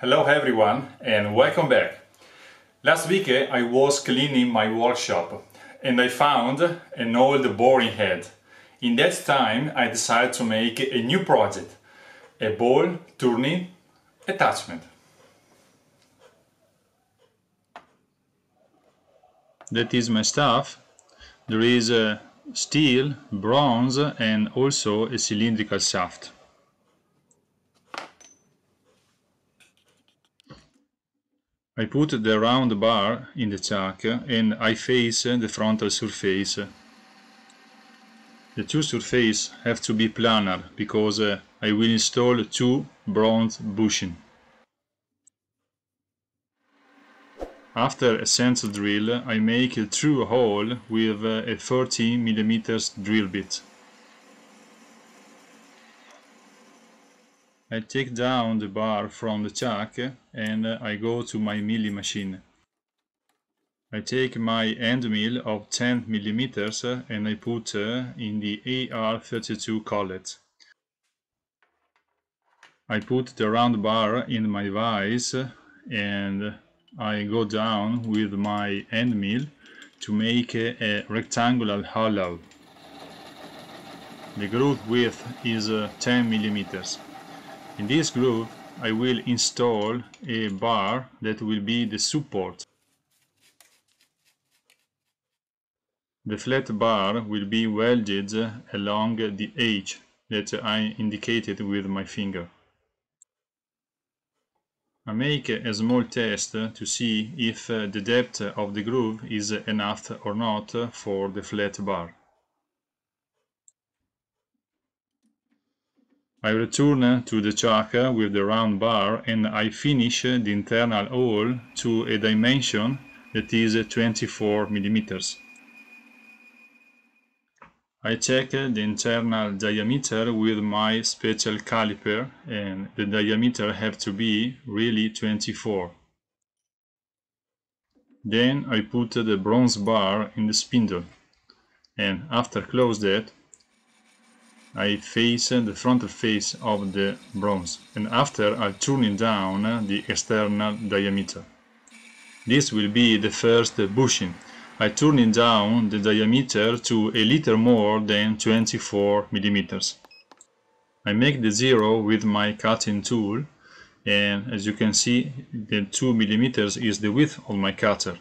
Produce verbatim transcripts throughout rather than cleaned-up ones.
Hello everyone and welcome back. Last week I was cleaning my workshop and I found an old boring head. In that time I decided to make a new project, a ball turning attachment. That is my stuff. There is a steel, bronze and also a cylindrical shaft. I put the round bar in the chuck and I face the frontal surface. The two surfaces have to be planar because I will install two bronze bushings. After a sensor drill, I make a true hole with a thirteen millimeter drill bit. I take down the bar from the chuck and I go to my milling machine. I take my end mill of ten millimeters and I put in the A R thirty-two collet. I put the round bar in my vise and I go down with my end mill to make a rectangular hollow. The groove width is ten millimeters. In this groove I will install a bar that will be the support. The flat bar will be welded along the edge that I indicated with my finger. I make a small test to see if the depth of the groove is enough or not for the flat bar. I return to the chuck with the round bar and I finish the internal hole to a dimension that is twenty-four millimeters. I check the internal diameter with my special caliper and the diameter have to be really twenty-four. Then I put the bronze bar in the spindle and after close that I face the frontal face of the bronze and after I turn it down the external diameter. This will be the first bushing. I turn it down the diameter to a little more than twenty-four millimeters. I make the zero with my cutting tool and as you can see the two millimeters is the width of my cutter.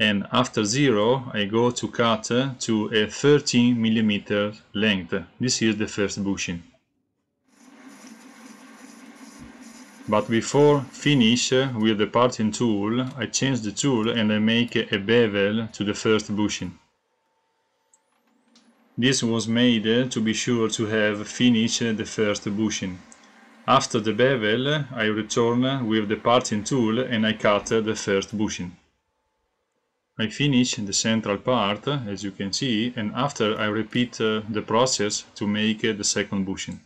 And after zero I go to cut to a thirteen millimeter length. This is the first bushing. But before finish with the parting tool, I change the tool and I make a bevel to the first bushing. This was made to be sure to have finished the first bushing. After the bevel, I return with the parting tool and I cut the first bushing. I finish the central part, as you can see, and after I repeat uh, the process to make uh, the second bushing.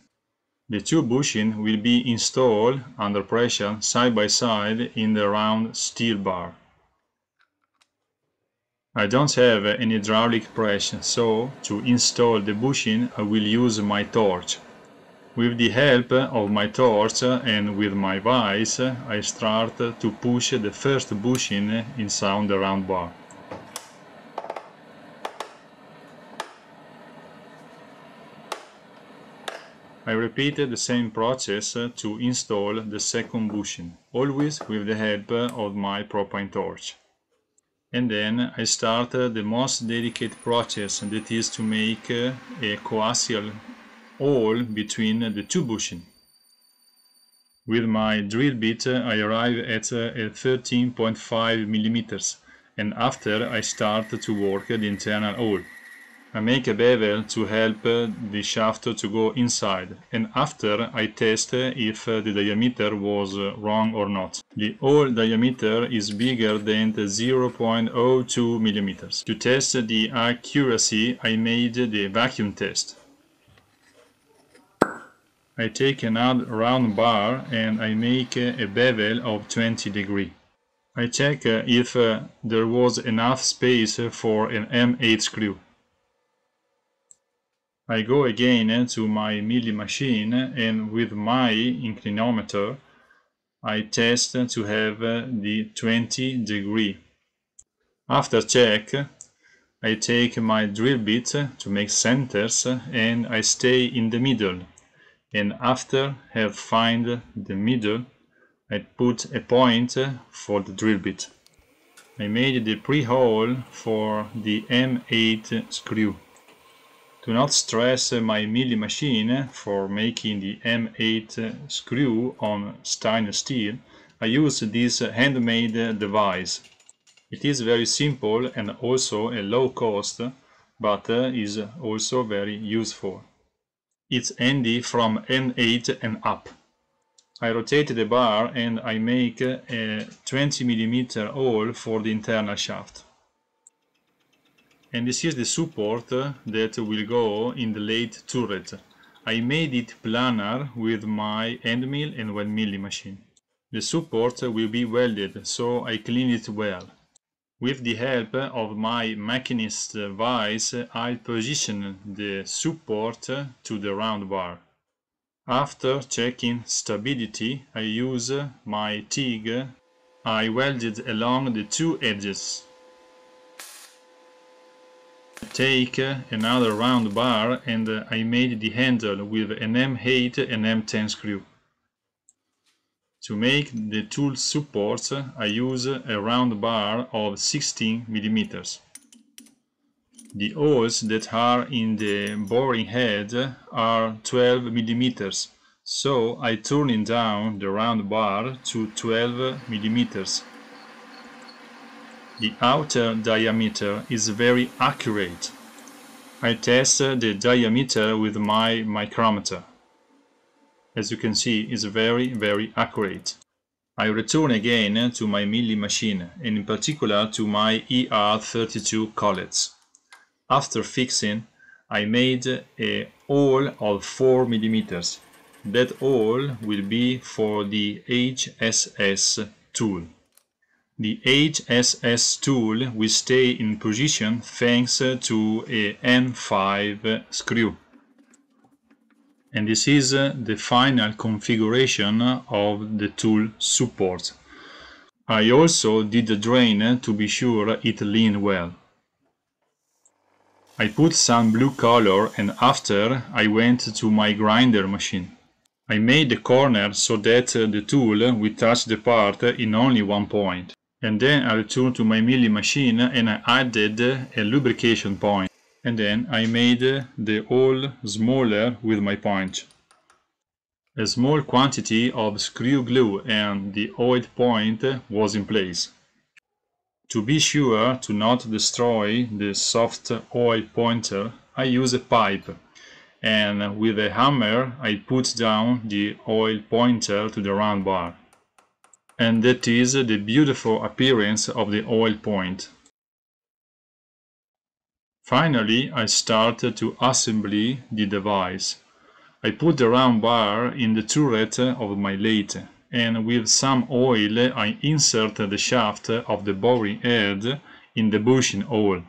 The two bushings will be installed under pressure side by side in the round steel bar. I don't have uh, any hydraulic press, so to install the bushing I will use my torch. With the help of my torch and with my vise, I start to push the first bushing inside the round bar. I repeated the same process to install the second bushing, always with the help of my propane torch. And then I start the most delicate process, that is to make a coaxial hole between the two bushings. With my drill bit I arrive at thirteen point five millimeters and after I start to work the internal hole. I make a bevel to help the shaft to go inside and after I test if the diameter was wrong or not. The hole diameter is bigger than zero point zero two millimeters. To test the accuracy I made the vacuum test. I take another round bar and I make a bevel of twenty degrees. I check if there was enough space for an M eight screw. I go again to my milling machine and with my inclinometer I test to have the twenty degree. After check, I take my drill bit to make centers and I stay in the middle, and after have find the middle, I put a point for the drill bit. I made the pre-hole for the M eight screw. Do not stress my milling machine for making the M eight screw on stainless steel. I use this handmade device. It is very simple and also a low cost, but is also very useful. It's handy from M eight and up. I rotate the bar and I make a twenty millimeter hole for the internal shaft. And this is the support that will go in the late turret. I made it planar with my end mill and weld milling machine. The support will be welded, so I clean it well. With the help of my machinist vise, I position the support to the round bar. After checking stability, I use my TIG. I welded along the two edges. Take another round bar and I made the handle with an M eight and M ten screw. To make the tool supports, I use a round bar of sixteen millimeters. The holes that are in the boring head are twelve millimeters, so I turn down the round bar to twelve millimeters. The outer diameter is very accurate. I test the diameter with my micrometer. As you can see, it's very, very accurate. I return again to my milling machine, and in particular to my E R thirty-two collets. After fixing, I made a hole of four millimeters. That hole will be for the H S S tool. The H S S tool will stay in position thanks to a M five screw. And this is the final configuration of the tool support. I also did the drain to be sure it leans well. I put some blue color and after I went to my grinder machine. I made the corner so that the tool will touch the part in only one point. And then I returned to my milling machine and I added a lubrication point. And then I made the hole smaller with my punch. A small quantity of screw glue and the oiled point was in place. To be sure to not destroy the soft oil pointer, I use a pipe, and with a hammer I put down the oil pointer to the round bar. And that is the beautiful appearance of the oil point. Finally, I start to assemble the device. I put the round bar in the turret of my lathe, and with some oil I insert the shaft of the boring head in the bushing hole.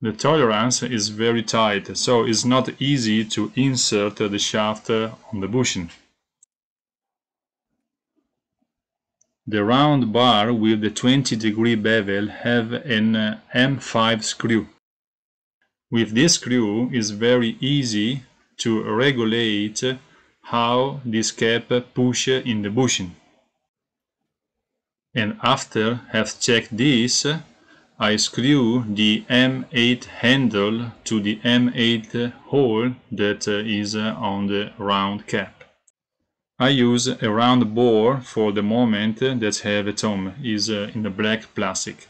The tolerance is very tight, so it's not easy to insert the shaft on the bushing. The round bar with the twenty degree bevel have an M five screw. With this screw, it's very easy to regulate how this cap pushes in the bushing. And after have checked this, I screw the M eight handle to the M eight hole that is on the round cap. I use a round bore for the moment that have a thumb, is in the black plastic.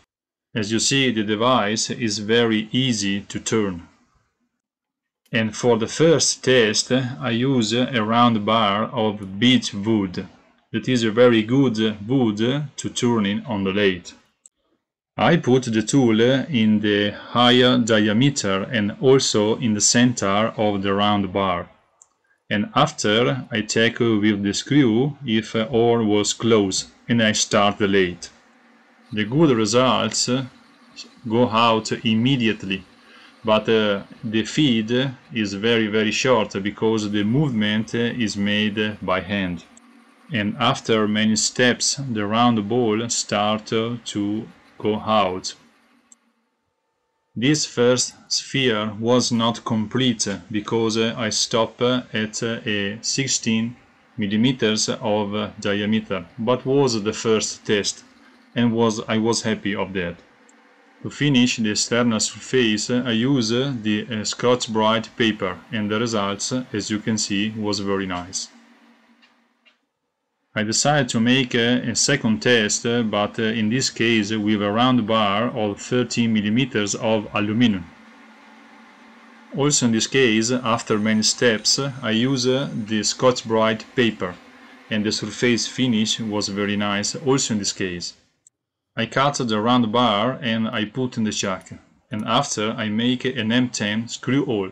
As you see, the device is very easy to turn. And for the first test, I use a round bar of beech wood. That is a very good wood to turn on the lathe. I put the tool in the higher diameter and also in the center of the round bar. And after, I check with the screw if all was closed, and I start the lathe. The good results go out immediately, but uh, the feed is very very short because the movement is made by hand. and after many steps the round ball starts to go out. This first sphere was not complete because I stopped at a sixteen millimeters of diameter, but was the first test and was I was happy of that. To finish the external surface I used the Scotch-Brite paper, and the results, as you can see, was very nice. I decided to make a second test, but in this case with a round bar of thirty millimeters of aluminum. Also in this case, after many steps, I used the Scotch-Brite paper, and the surface finish was very nice also in this case. I cut the round bar and I put in the chuck, and after I make an M ten screw hole.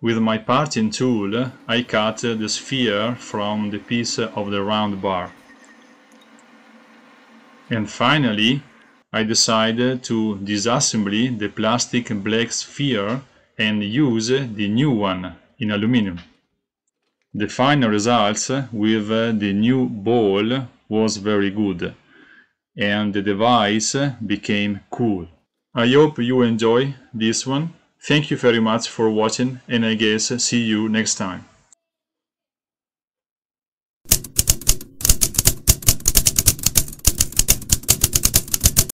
With my parting tool, I cut the sphere from the piece of the round bar. And finally, I decided to disassemble the plastic black sphere and use the new one in aluminum. The final results with the new ball was very good, and the device became cool. I hope you enjoy this one. Thank you very much for watching, and I guess see you next time.